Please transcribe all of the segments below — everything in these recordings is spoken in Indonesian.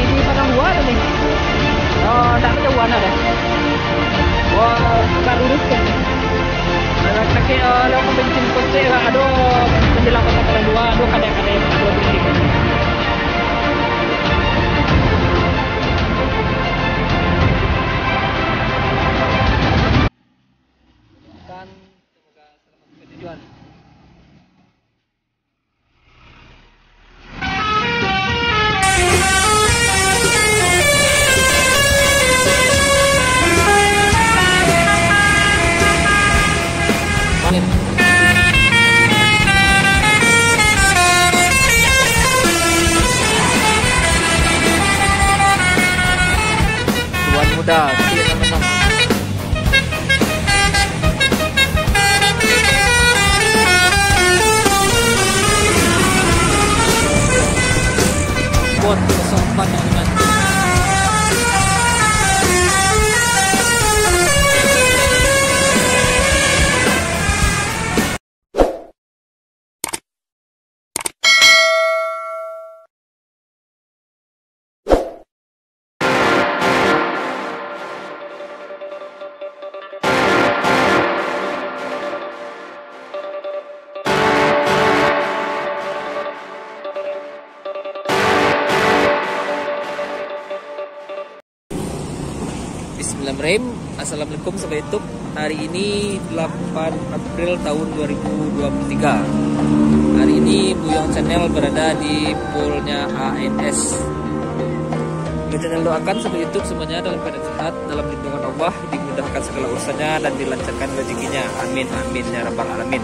Jadi pasang dua tu ni. Oh, tak ada warna dah. Wah, tak lurus kan. Kalau pakai kalau bensin kosek lah, ada menjelang pasang dua, ada kadang-kadang dua bensin. Assalamualaikum Sobat YouTube. Hari ini 8 April tahun 2023. Hari ini Buyung Channel berada di poolnya ANS. Buyung Channel doakan Sobat YouTube semuanya dalam keadaan sehat, dalam lindungan Allah, dimudahkan segala urusannya dan dilancarkan rezekinya. Amin amin ya rabbal alamin.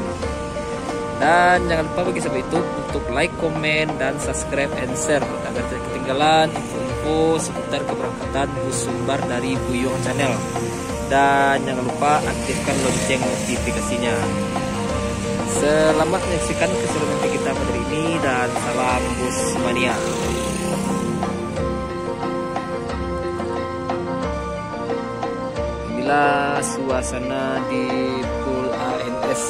Dan jangan lupa bagi Sobat YouTube untuk like, komen, dan subscribe and share agar tidak ketinggalan info-info seputar keberangkatan bus Sumbar dari Buyung Channel. Dan jangan lupa aktifkan lonceng notifikasinya. Selamat menyaksikan keseruan kita pada hari ini dan salam bus mania. Inilah suasana di pool ANS.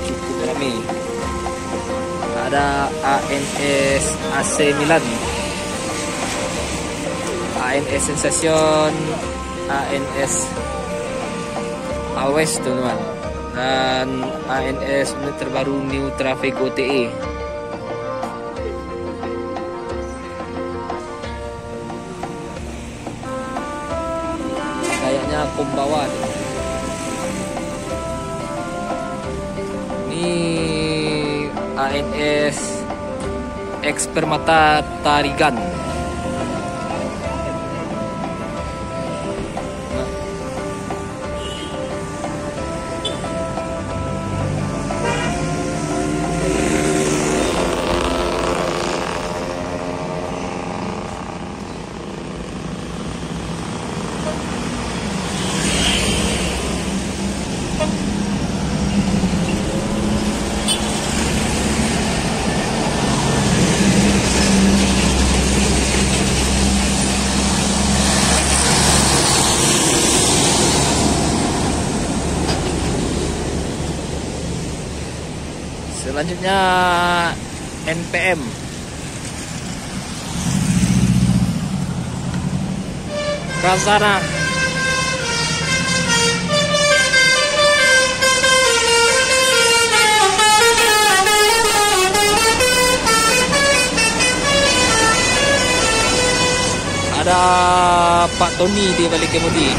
Cukup ramai. Ada ANS AC Milan, ANS Sensation, ANS Always teman-teman, dan ANS unit terbaru New Traffic OTE. Kayaknya pembawa nih. ANS Permata Tarigan. Selanjutnya NPM. Kasana. Ada Pak Tony di balik kemudi.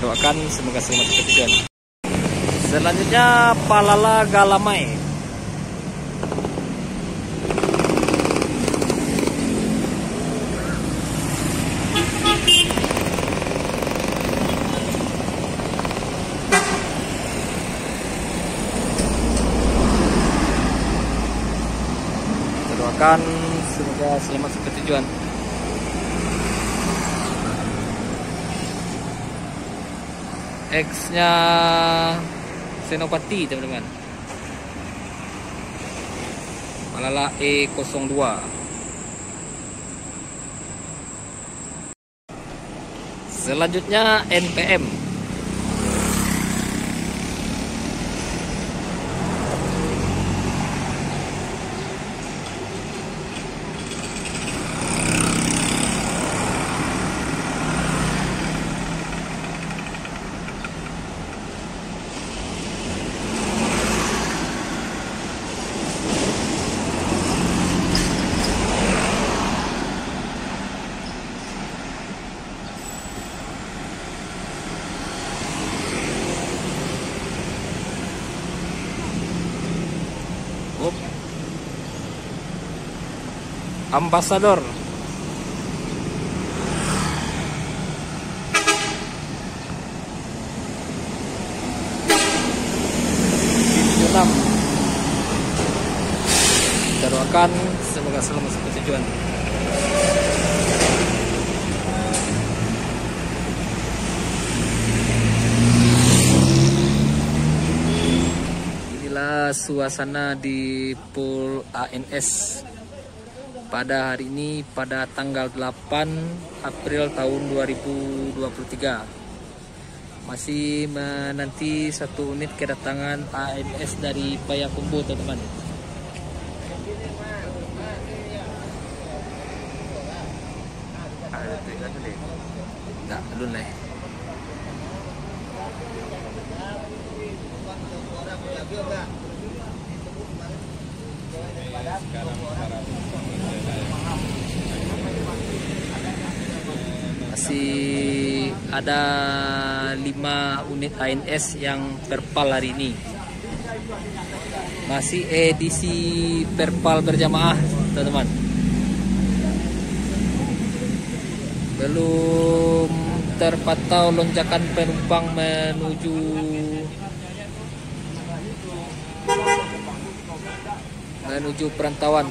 Doakan semoga selamat tujuan. Selanjutnya Palala Galamai. Doakan semoga selamat tujuan. X-nya Senopati teman-teman. Malala E02. Selanjutnya NPM. cukup. Ambasador. Kita doakan semoga selalu sampai tujuan. Inilah suasana di pool ANS pada hari ini, pada tanggal 8 April tahun 2023. Masih menanti satu unit kedatangan ANS dari Payakumbuh, teman-teman. Enggak, belum leh. Masih ada 5 unit ANS yang perpal hari ini. Masih edisi perpal berjamaah, teman-teman. Belum terpantau lonjakan penumpang menuju perantauan.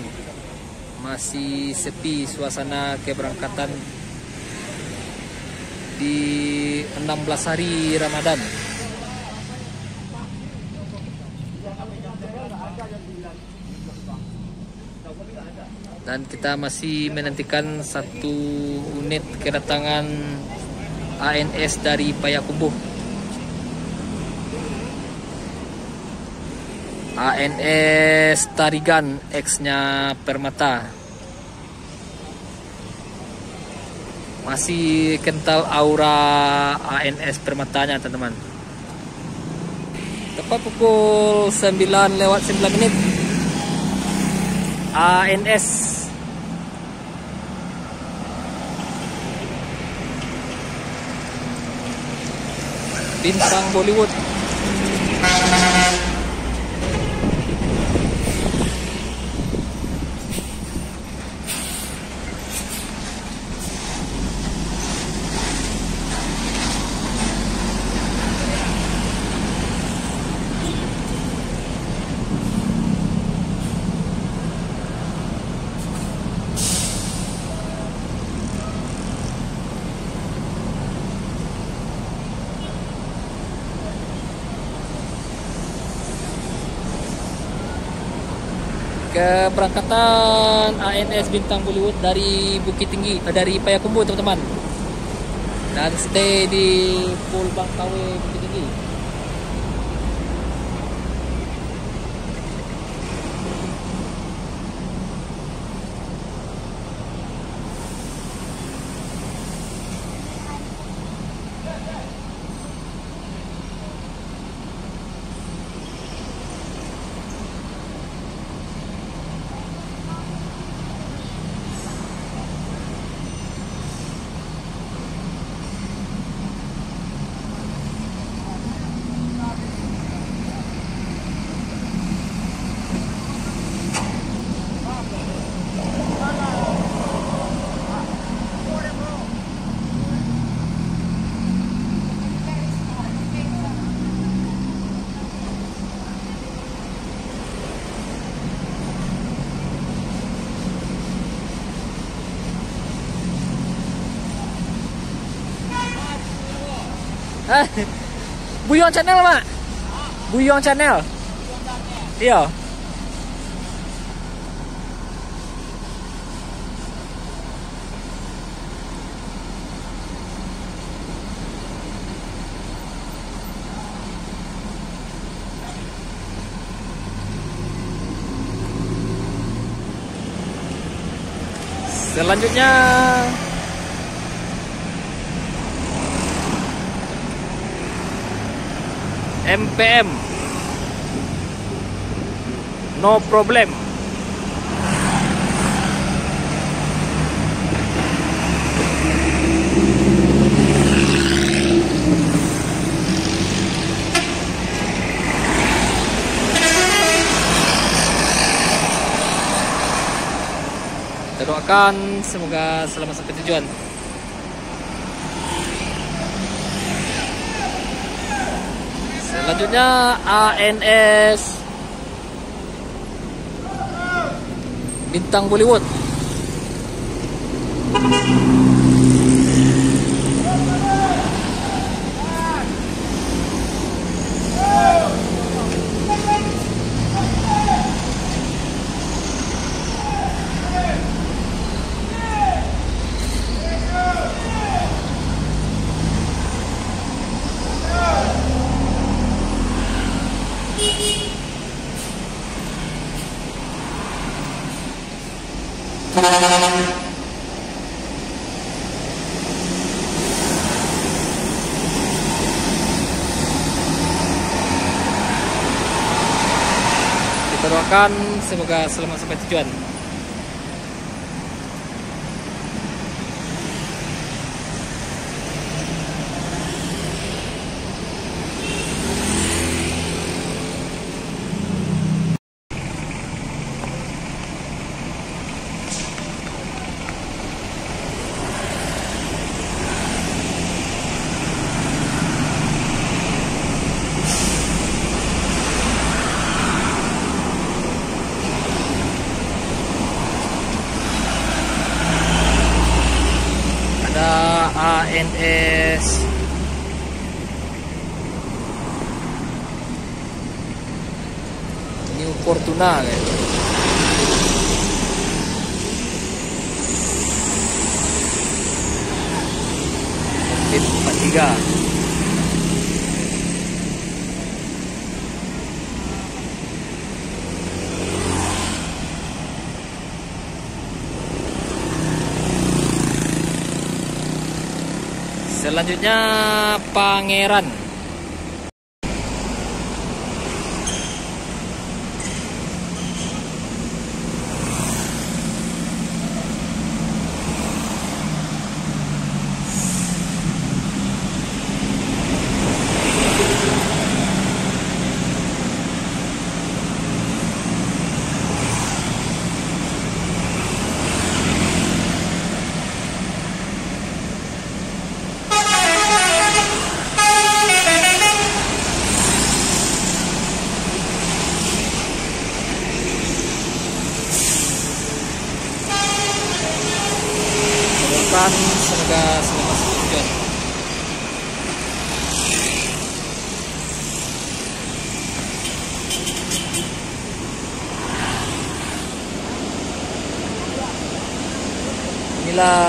Masih sepi suasana keberangkatan di 16 hari Ramadan. Dan kita masih menantikan satu unit kedatangan ANS dari Payakumbuh, ANS Tarigan X-nya Permata. Masih kental aura ANS Permatanya, teman-teman. Tepat pukul 9:09 ANS Bintang Bollywood keberangkatan ANS Bintang Bollywood dari Bukit Tinggi, dari Payakumbuh, teman-teman. Dan stay di Pool Bangkawe Bukit Tinggi. Buyung Channel, Mak. Buyung Channel. Iya. Selanjutnya MPM, no problem. doakan semoga selamat sampai tujuan. Selanjutnya ANS Bintang Bollywood. Kita doakan semoga selamat sampai tujuan. ANS New Fortuna guys. MPM 43 . Selanjutnya Pangeran. Semoga selamat sampai tujuan. Inilah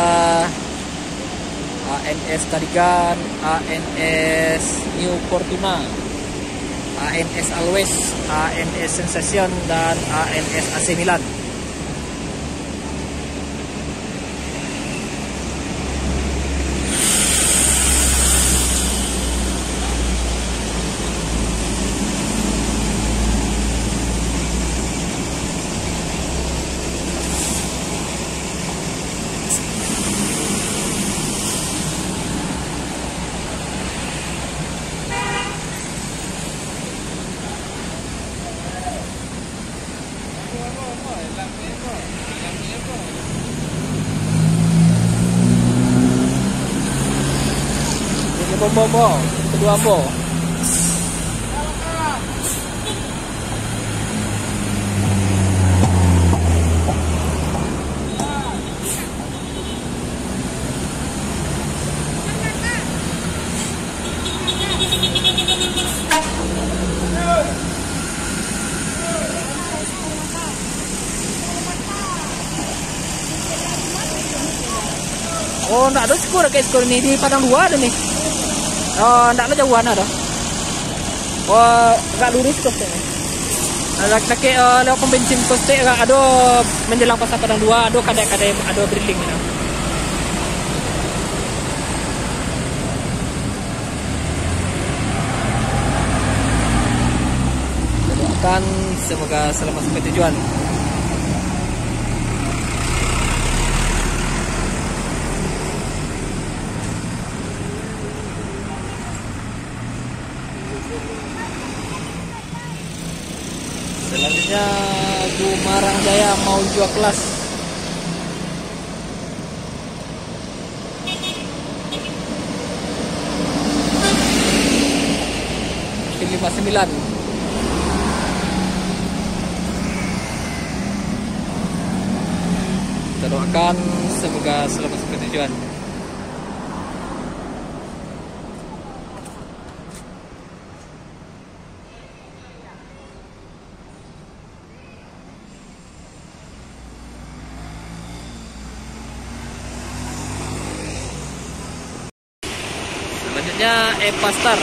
ANS Tarigan, ANS New Fortuna, ANS Always, ANS Sensation, dan ANS AC Milan. Bombo, kedua bombo. Oh, nak ada skor ke skor ni di padang luar ni. Oh, taklah jauhan dah. Oh, agak lurus kos ni. Agak-agak lewat pembencin kos ni agak ada menjelang pasar Padang 2, ada kadai-kadai ada briefing ni. Doakan semoga selamat sampai tujuan. Selanjutnya Gumarang Jaya mau jual kelas. Milan. Kita doakan semoga selamat sampai tujuan. Selanjutnya EPA STAR.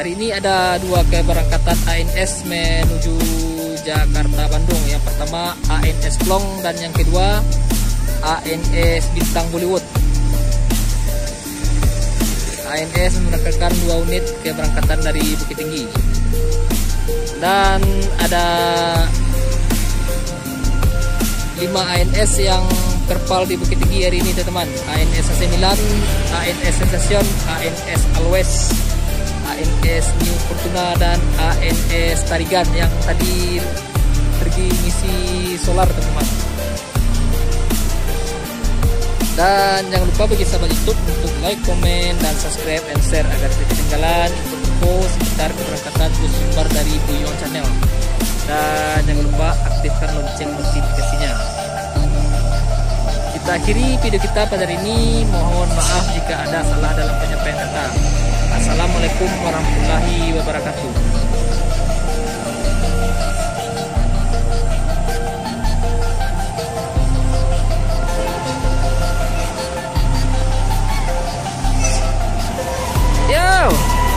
Hari ini ada dua keberangkatan ANS menuju Jakarta Bandung. Yang pertama ANS Plong dan yang kedua ANS Bintang Bollywood. ANS menerangkan dua unit keberangkatan dari Bukit Tinggi. Dan ada 5 ANS yang terpal di Bukit Tinggi hari ini teman-teman. ANS AC Milan, ANS Sensation, ANS Always, ANS New Fortuna, dan ANS Tarigan yang tadi pergi ngisi solar teman-teman. Dan jangan lupa bagi sahabat YouTube untuk like, komen, dan subscribe and share agar tidak ketinggalan info seputar keberangkatan bus sumber dari Buyung Channel. Dan jangan lupa aktifkan lonceng notifikasinya. Kita akhiri video kita pada hari ini. Mohon maaf jika ada salah dalam penyampaian kata. Assalamualaikum warahmatullahi wabarakatuh.